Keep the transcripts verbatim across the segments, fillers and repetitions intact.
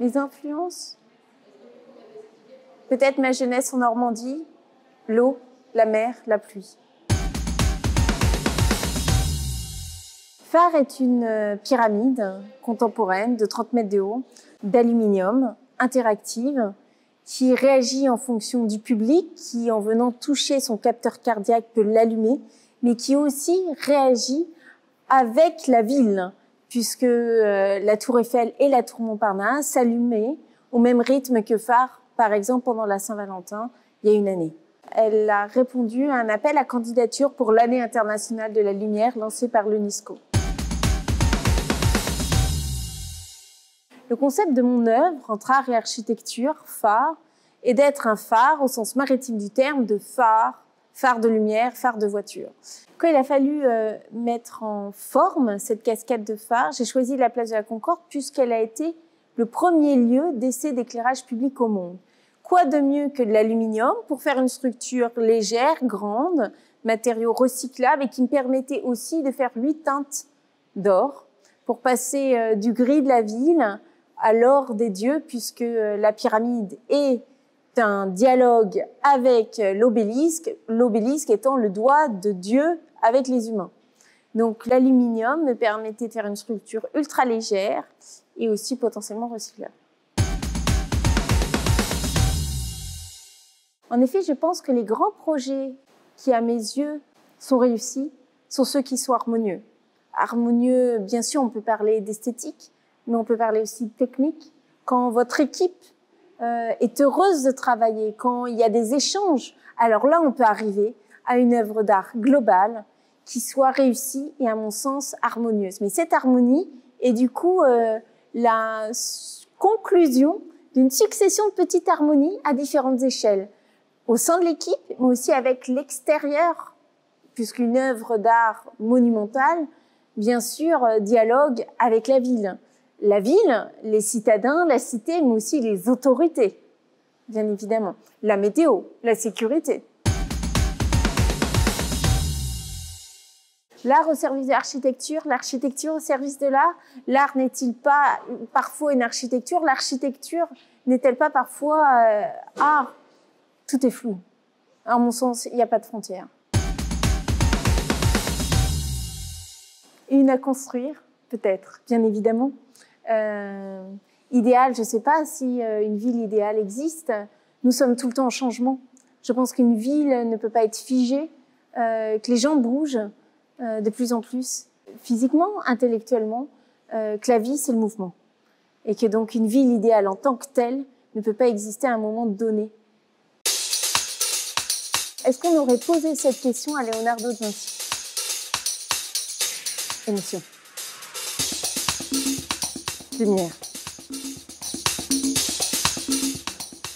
Mes influences? Peut-être ma jeunesse en Normandie, l'eau, la mer, la pluie. Phare est une pyramide contemporaine de trente mètres de haut, d'aluminium, interactive, qui réagit en fonction du public, qui en venant toucher son capteur cardiaque peut l'allumer, mais qui aussi réagit avec la ville, puisque la Tour Eiffel et la Tour Montparnasse s'allumaient au même rythme que Phare, par exemple pendant la Saint-Valentin, il y a une année. Elle a répondu à un appel à candidature pour l'année internationale de la lumière lancée par l'UNESCO. Le concept de mon œuvre, entre art et architecture, phare, est d'être un phare au sens maritime du terme de phare, phare de lumière, phare de voiture. Quand il a fallu euh, mettre en forme cette cascade de phare, j'ai choisi la place de la Concorde puisqu'elle a été le premier lieu d'essai d'éclairage public au monde. Quoi de mieux que de l'aluminium pour faire une structure légère, grande, matériaux recyclables et qui me permettait aussi de faire huit teintes d'or pour passer euh, du gris de la ville à l'or des dieux, puisque la pyramide est un dialogue avec l'obélisque, l'obélisque étant le doigt de Dieu avec les humains. Donc l'aluminium me permettait de faire une structure ultra légère et aussi potentiellement recyclable. En effet, je pense que les grands projets qui, à mes yeux, sont réussis sont ceux qui sont harmonieux. Harmonieux, bien sûr, on peut parler d'esthétique, mais on peut parler aussi de technique. Quand votre équipe euh, est heureuse de travailler, quand il y a des échanges, alors là, on peut arriver à une œuvre d'art globale qui soit réussie et, à mon sens, harmonieuse. Mais cette harmonie est du coup euh, la conclusion d'une succession de petites harmonies à différentes échelles, au sein de l'équipe, mais aussi avec l'extérieur, puisqu'une œuvre d'art monumentale, bien sûr, dialogue avec la ville. La ville, les citadins, la cité, mais aussi les autorités, bien évidemment. La météo, la sécurité. L'art au service de l'architecture, l'architecture au service de l'art. L'art n'est-il pas parfois une architecture? L'architecture n'est-elle pas parfois euh, art? Tout est flou. À mon sens, il n'y a pas de frontières. Une à construire, peut-être, bien évidemment. Euh, idéal, je ne sais pas si une ville idéale existe. Nous sommes tout le temps en changement. Je pense qu'une ville ne peut pas être figée, euh, que les gens bougent euh, de plus en plus, physiquement, intellectuellement, euh, que la vie, c'est le mouvement. Et que donc une ville idéale en tant que telle ne peut pas exister à un moment donné. Est-ce qu'on aurait posé cette question à Leonardo de Monti? Émotion. Lumière.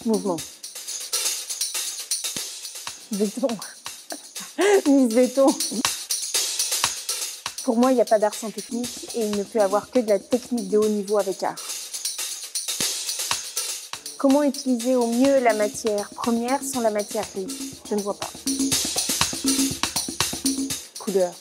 Mouvement. Béton. Mise béton. Pour moi, il n'y a pas d'art sans technique et il ne peut avoir que de la technique de haut niveau avec art. Comment utiliser au mieux la matière première sans la matière grise? Je ne vois pas. Couleur.